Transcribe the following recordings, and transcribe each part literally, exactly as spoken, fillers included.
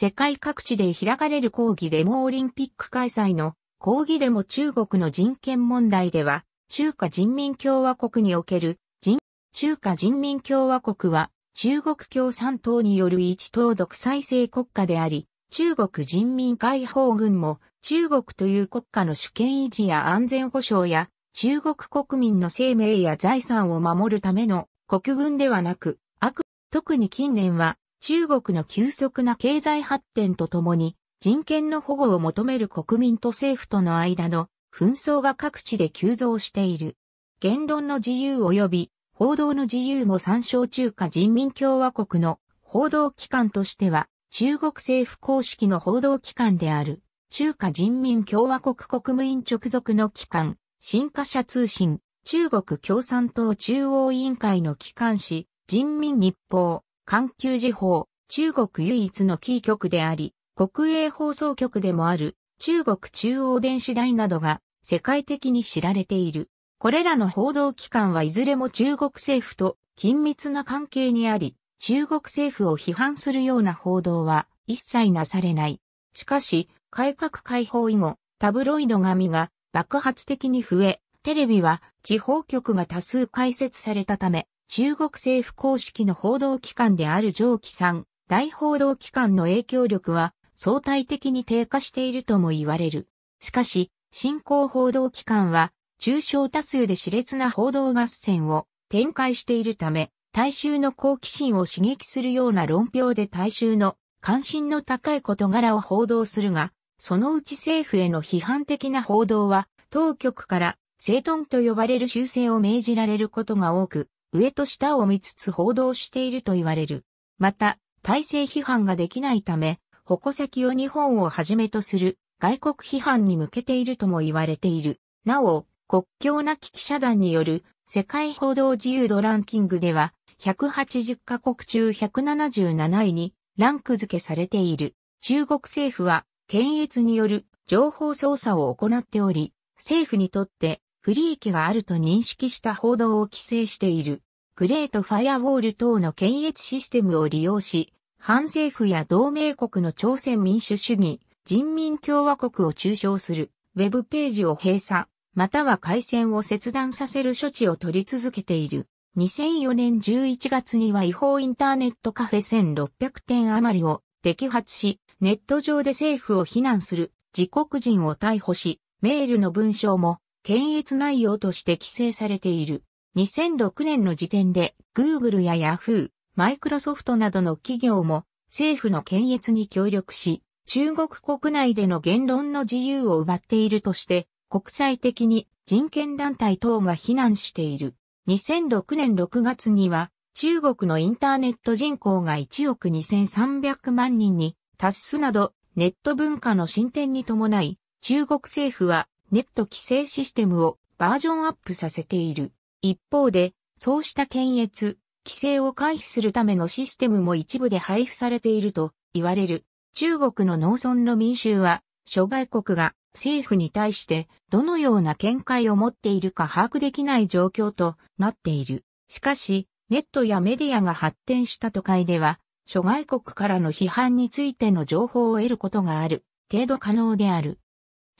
世界各地で開かれる抗議デモオリンピック開催の抗議デモ中国の人権問題では、中華人民共和国における人、中華人民共和国は中国共産党による一党独裁制国家であり、中国人民解放軍も中国という国家の主権維持や安全保障や中国国民の生命や財産を守るための国軍ではなく、悪、特に近年は中国の急速な経済発展とともに人権の保護を求める国民と政府との間の紛争が各地で急増している。言論の自由及び報道の自由も参照中華人民共和国の報道機関としては中国政府公式の報道機関である中華人民共和国国務院直属の機関、新華社通信、中国共産党中央委員会の機関紙、人民日報、環球時報、中国唯一のキー局であり、国営放送局でもある中国中央電視台などが世界的に知られている。これらの報道機関はいずれも中国政府と緊密な関係にあり、中国政府を批判するような報道は一切なされない。しかし、改革開放以後、タブロイド紙が爆発的に増え、テレビは地方局が多数開設されたため、中国政府公式の報道機関である上記さん大報道機関の影響力は相対的に低下しているとも言われる。しかし、新興報道機関は、中小多数で熾烈な報道合戦を展開しているため、大衆の好奇心を刺激するような論評で大衆の関心の高い事柄を報道するが、そのうち政府への批判的な報道は、当局から整頓と呼ばれる修正を命じられることが多く、上と下を見つつ報道していると言われる。また、体制批判ができないため、矛先を日本をはじめとする外国批判に向けているとも言われている。なお、国境なき記者団による世界報道自由度ランキングでは、ひゃくはちじゅっかこく中ひゃくななじゅうなないにランク付けされている。中国政府は検閲による情報操作を行っており、政府にとって不利益があると認識した報道を規制している。グレートファイアウォール等の検閲システムを利用し、反政府や同盟国の朝鮮民主主義、人民共和国を中傷する、ウェブページを閉鎖、または回線を切断させる処置を取り続けている。にせんよねんじゅういちがつには違法インターネットカフェせんろっぴゃくてん余りを摘発し、ネット上で政府を非難する自国人を逮捕し、メールの文章も検閲内容として規制されている。にせんろくねんの時点で Google や Yahoo、Microsoft などの企業も政府の検閲に協力し、中国国内での言論の自由を奪っているとして、国際的に人権団体等が非難している。にせんろくねんろくがつには中国のインターネット人口がいちおくにせんさんびゃくまんにんに達すなどネット文化の進展に伴い中国政府はネット規制システムをバージョンアップさせている。一方でそうした検閲、規制を回避するためのシステムも一部で配布されていると言われる。中国の農村の民衆は諸外国が政府に対してどのような見解を持っているか把握できない状況となっている。しかし、ネットやメディアが発展した都会では、諸外国からの批判についての情報を得ることがある程度可能である。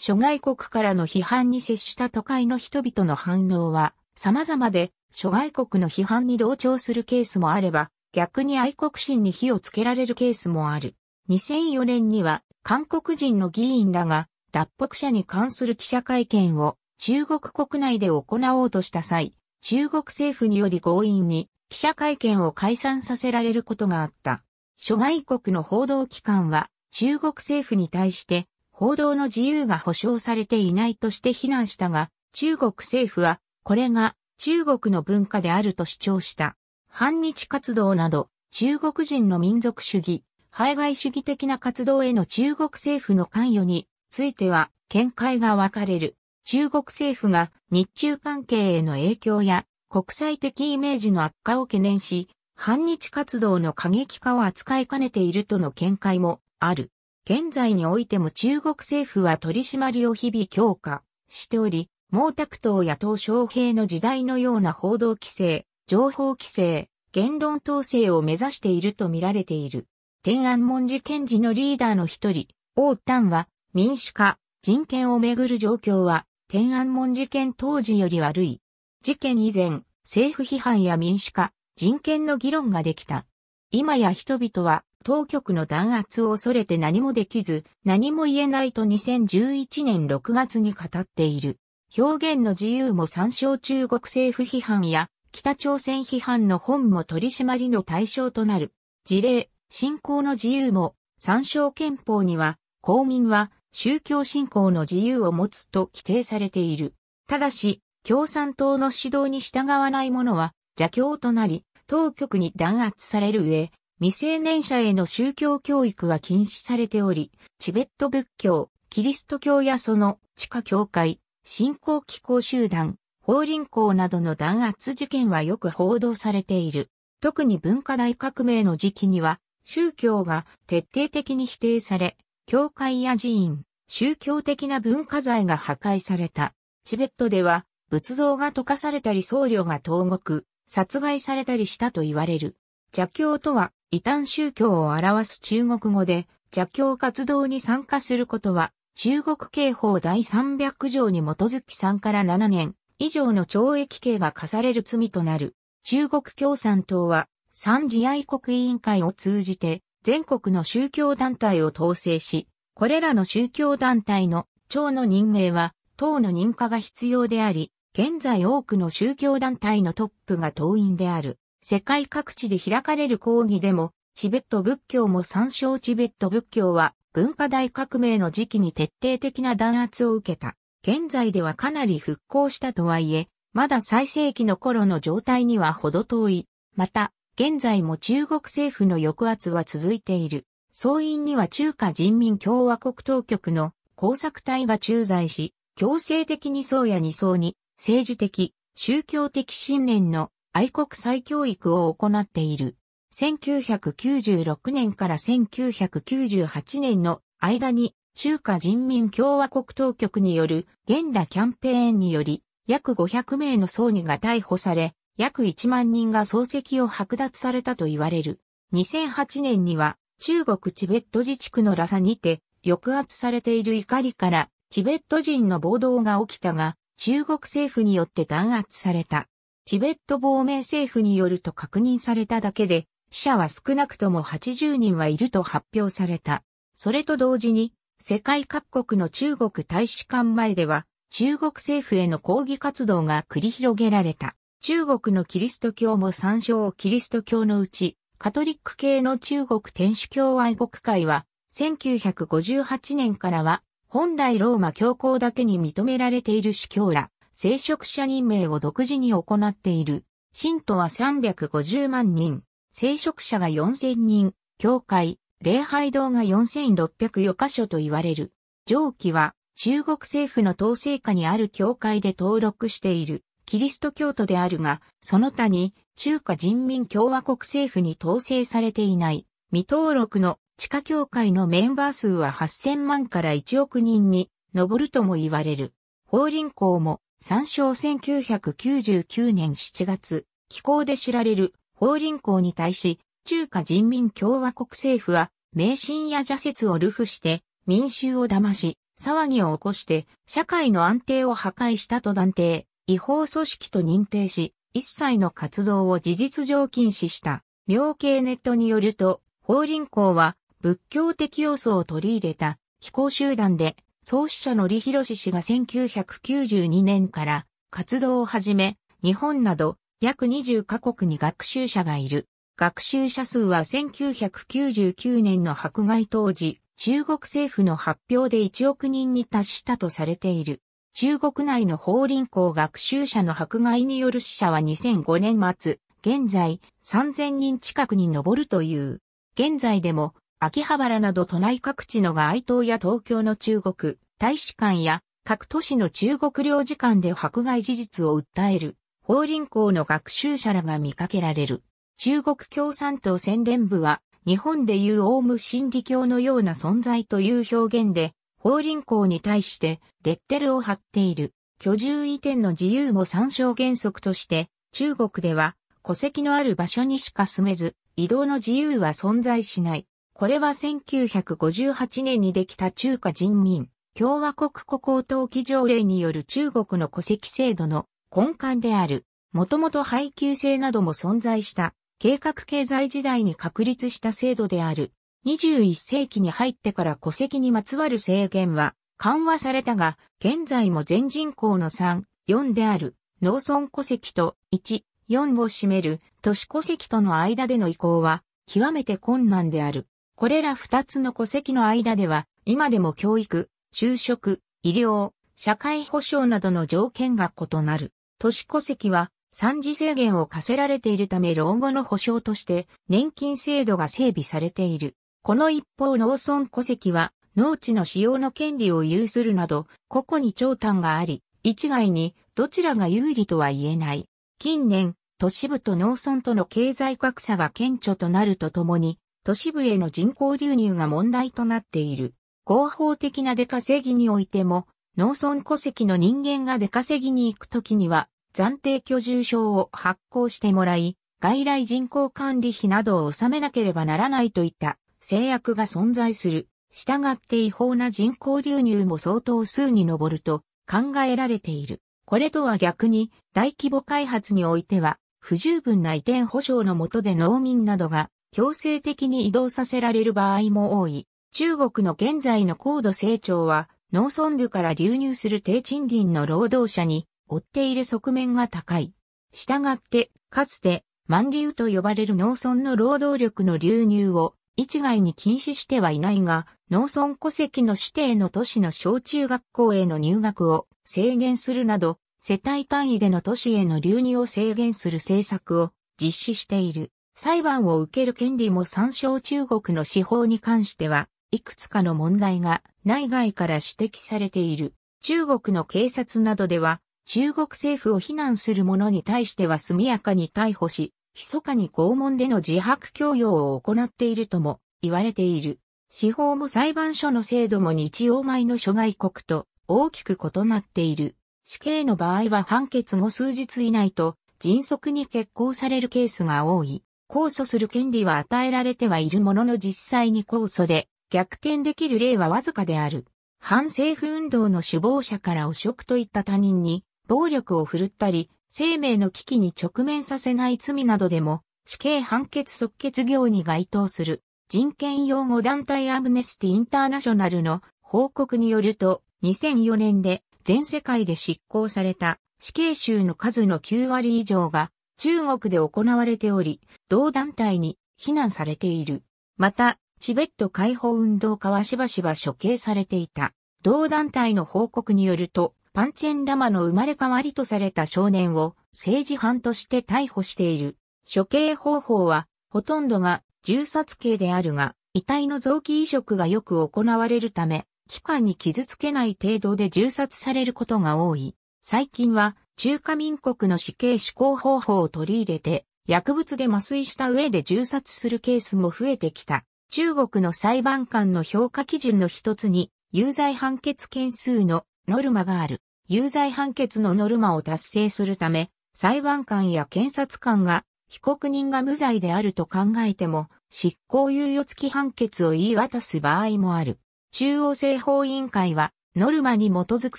諸外国からの批判に接した都会の人々の反応は様々で、諸外国の批判に同調するケースもあれば、逆に愛国心に火をつけられるケースもある。にせんよねんには韓国人の議員らが、脱北者に関する記者会見を中国国内で行おうとした際、中国政府により強引に記者会見を解散させられることがあった。諸外国の報道機関は中国政府に対して報道の自由が保障されていないとして非難したが、中国政府はこれが中国の文化であると主張した。反日活動など中国人の民族主義、排外主義的な活動への中国政府の関与については見解が分かれる。中国政府が日中関係への影響や国際的イメージの悪化を懸念し、反日活動の過激化を扱いかねているとの見解もある。現在においても中国政府は取り締まりを日々強化しており、毛沢東や鄧小平の時代のような報道規制、情報規制、言論統制を目指していると見られている。天安門事件時のリーダーの一人、王丹は、民主化、人権をめぐる状況は、天安門事件当時より悪い。事件以前、政府批判や民主化、人権の議論ができた。今や人々は、当局の弾圧を恐れて何もできず、何も言えないとにせんじゅういちねんろくがつに語っている。表現の自由も参照中国政府批判や、北朝鮮批判の本も取り締まりの対象となる。事例、信仰の自由も、参照憲法には、公民は宗教信仰の自由を持つと規定されている。ただし、共産党の指導に従わない者は邪教となり、当局に弾圧される上、未成年者への宗教教育は禁止されており、チベット仏教、キリスト教やその地下教会、信仰機構集団、法輪功などの弾圧事件はよく報道されている。特に文化大革命の時期には、宗教が徹底的に否定され、教会や寺院、宗教的な文化財が破壊された。チベットでは、仏像が溶かされたり僧侶が投獄、殺害されたりしたと言われる。邪教とは、異端宗教を表す中国語で、邪教活動に参加することは、中国刑法だいさんびゃくじょうに基づきさんからななねん。以上の懲役刑が課される罪となる。中国共産党は、三次愛国委員会を通じて、全国の宗教団体を統制し、これらの宗教団体の長の任命は、党の認可が必要であり、現在多くの宗教団体のトップが党員である。世界各地で開かれる抗議でも、チベット仏教も参照。チベット仏教は、文化大革命の時期に徹底的な弾圧を受けた。現在ではかなり復興したとはいえ、まだ最盛期の頃の状態には程遠い。また、現在も中国政府の抑圧は続いている。総院には中華人民共和国当局の工作隊が駐在し、強制的に僧や尼僧に政治的、宗教的信念の愛国再教育を行っている。せんきゅうひゃくきゅうじゅうろくねんからせんきゅうひゃくきゅうじゅうはちねんの間に、中華人民共和国当局による現代キャンペーンにより約ごひゃくめいの僧尼が逮捕され、約いちまんにんが漱石を剥奪されたと言われる。にせんはちねんには中国チベット自治区のラサにて抑圧されている怒りからチベット人の暴動が起きたが、中国政府によって弾圧された。チベット亡命政府によると確認されただけで、死者は少なくともはちじゅうにんはいると発表された。それと同時に、世界各国の中国大使館前では中国政府への抗議活動が繰り広げられた。中国のキリスト教も参照。キリスト教のうちカトリック系の中国天主教愛国会はせんきゅうひゃくごじゅうはちねんからは本来ローマ教皇だけに認められている司教ら聖職者任命を独自に行っている。信徒はさんびゃくごじゅうまんにん、聖職者がよんせんにん、教会、礼拝堂がよんせんろっぴゃくよかしょと言われる。上記は中国政府の統制下にある教会で登録しているキリスト教徒であるが、その他に中華人民共和国政府に統制されていない未登録の地下教会のメンバー数ははっせんまんからいちおくにんに上るとも言われる。法輪功も参照。せんきゅうひゃくきゅうじゅうきゅうねんしちがつ、寄稿で知られる法輪功に対し、中華人民共和国政府は、迷信や邪説を流布して、民衆を騙し、騒ぎを起こして、社会の安定を破壊したと断定、違法組織と認定し、一切の活動を事実上禁止した。明経ネットによると、法輪功は、仏教的要素を取り入れた、機構集団で、創始者の李弘氏がせんきゅうひゃくきゅうじゅうにねんから活動を始め、日本など、約にじゅっかこくに学習者がいる。学習者数はせんきゅうひゃくきゅうじゅうきゅうねんの迫害当時、中国政府の発表でいちおくにんに達したとされている。中国内の法輪功学習者の迫害による死者はにせんごねんまつ、現在さんぜんにん近くに上るという。現在でも、秋葉原など都内各地の街頭や東京の中国大使館や各都市の中国領事館で迫害事実を訴える法輪功の学習者らが見かけられる。中国共産党宣伝部は、日本でいうオウム真理教のような存在という表現で、法輪功に対してレッテルを貼っている。居住移転の自由も参照。原則として、中国では戸籍のある場所にしか住めず、移動の自由は存在しない。これはせんきゅうひゃくごじゅうはちねんにできた中華人民共和国戸綱登記条例による中国の戸籍制度の根幹である。もともと配給制なども存在した計画経済時代に確立した制度である。にじゅういっせいきに入ってから戸籍にまつわる制限は緩和されたが、現在も全人口のさん、よんである農村戸籍といち、よんを占める都市戸籍との間での移行は極めて困難である。これらふたつの戸籍の間では今でも教育、就職、医療、社会保障などの条件が異なる。都市戸籍は産時制限を課せられているため老後の保障として年金制度が整備されている。この一方農村戸籍は農地の使用の権利を有するなど個々に長短があり、一概にどちらが有利とは言えない。近年、都市部と農村との経済格差が顕著となるとともに、都市部への人口流入が問題となっている。合法的な出稼ぎにおいても、農村戸籍の人間が出稼ぎに行くときには、暫定居住証を発行してもらい、外来人口管理費などを納めなければならないといった制約が存在する。したがって違法な人口流入も相当数に上ると考えられている。これとは逆に大規模開発においては不十分な移転保障の下で農民などが強制的に移動させられる場合も多い。中国の現在の高度成長は農村部から流入する低賃金の労働者に追っている側面が高い。したがって、かつて、蛮流と呼ばれる農村の労働力の流入を一概に禁止してはいないが、農村戸籍の指定の都市の小中学校への入学を制限するなど、世帯単位での都市への流入を制限する政策を実施している。裁判を受ける権利も参照。中国の司法に関しては、いくつかの問題が内外から指摘されている。中国の警察などでは、中国政府を非難する者に対しては速やかに逮捕し、密かに拷問での自白強要を行っているとも言われている。司法も裁判所の制度も日用米の諸外国と大きく異なっている。死刑の場合は判決後数日以内と迅速に決行されるケースが多い。控訴する権利は与えられてはいるものの実際に控訴で逆転できる例はわずかである。反政府運動の首謀者から汚職といった他人に暴力を振るったり、生命の危機に直面させない罪などでも死刑判決即決業に該当する。人権擁護団体アムネスティ・インターナショナルの報告によると、にせんよねんで全世界で執行された死刑囚の数のきゅうわり以上が中国で行われており、同団体に非難されている。また、チベット解放運動家はしばしば処刑されていた。同団体の報告によると、パンチェンラマの生まれ変わりとされた少年を政治犯として逮捕している。処刑方法は、ほとんどが銃殺刑であるが、遺体の臓器移植がよく行われるため、器官に傷つけない程度で銃殺されることが多い。最近は中華民国の死刑執行方法を取り入れて、薬物で麻酔した上で銃殺するケースも増えてきた。中国の裁判官の評価基準の一つに、有罪判決件数のノルマがある。有罪判決のノルマを達成するため、裁判官や検察官が、被告人が無罪であると考えても、執行猶予付き判決を言い渡す場合もある。中央政法委員会は、ノルマに基づく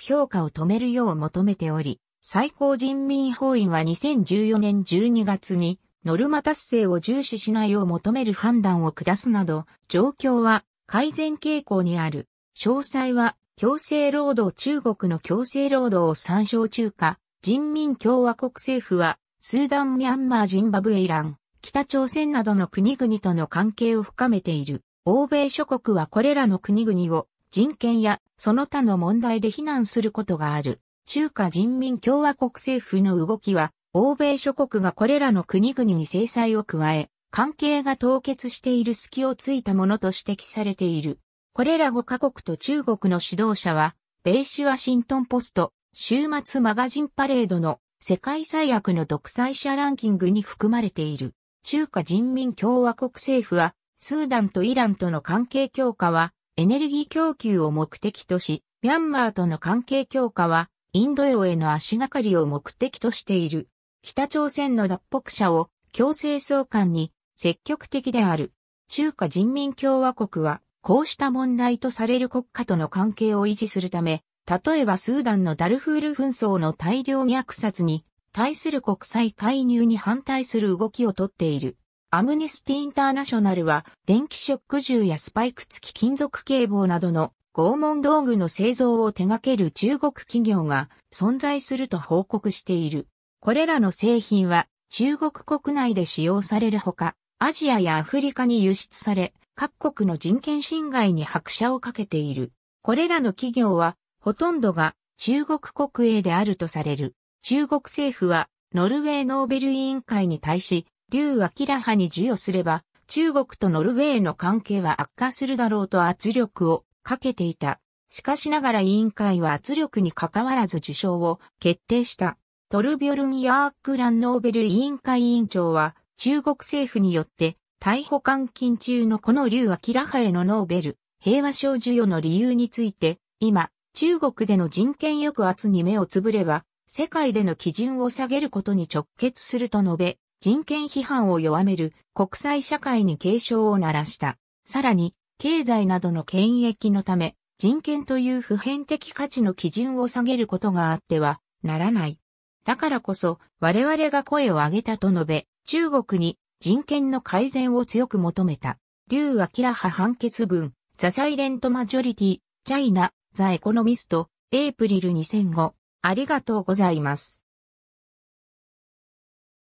評価を止めるよう求めており、最高人民法院はにせんじゅうよねんじゅうにがつに、ノルマ達成を重視しないよう求める判断を下すなど、状況は改善傾向にある。詳細は、強制労働中国の強制労働を参照。中華人民共和国政府は、スーダン、ミャンマー、ジンバブエ、イラン、北朝鮮などの国々との関係を深めている。欧米諸国はこれらの国々を人権やその他の問題で非難することがある。中華人民共和国政府の動きは、欧米諸国がこれらの国々に制裁を加え、関係が凍結している隙をついたものと指摘されている。これらごかこくと中国の指導者は、米紙ワシントンポスト、週末マガジンパレードの世界最悪の独裁者ランキングに含まれている。中華人民共和国政府は、スーダンとイランとの関係強化は、エネルギー供給を目的とし、ミャンマーとの関係強化は、インド洋への足がかりを目的としている。北朝鮮の脱北者を強制送還に積極的である。中華人民共和国は、こうした問題とされる国家との関係を維持するため、例えばスーダンのダルフール紛争の大量虐殺に対する国際介入に反対する動きをとっている。アムネスティ・インターナショナルは、電気ショック銃やスパイク付き金属警棒などの拷問道具の製造を手掛ける中国企業が存在すると報告している。これらの製品は中国国内で使用されるほか、アジアやアフリカに輸出され、各国の人権侵害に拍車をかけている。これらの企業は、ほとんどが中国国営であるとされる。中国政府は、ノルウェーノーベル委員会に対し、劉明派に授与すれば、中国とノルウェーの関係は悪化するだろうと圧力をかけていた。しかしながら委員会は圧力に関わらず受賞を決定した。トルビョルン・ヤークランノーベル委員会委員長は中国政府によって逮捕監禁中のこの劉明派へのノーベル平和賞授与の理由について、今中国での人権抑圧に目をつぶれば世界での基準を下げることに直結すると述べ、人権批判を弱める国際社会に警鐘を鳴らした。さらに経済などの権益のため、人権という普遍的価値の基準を下げることがあってはならない。だからこそ我々が声を上げたと述べ、中国に人権の改善を強く求めた。劉明派判決文、ザ・サイレント・マジョリティ、チャイナ、ザ・エコノミスト、エイプリルにせんご。ありがとうございます。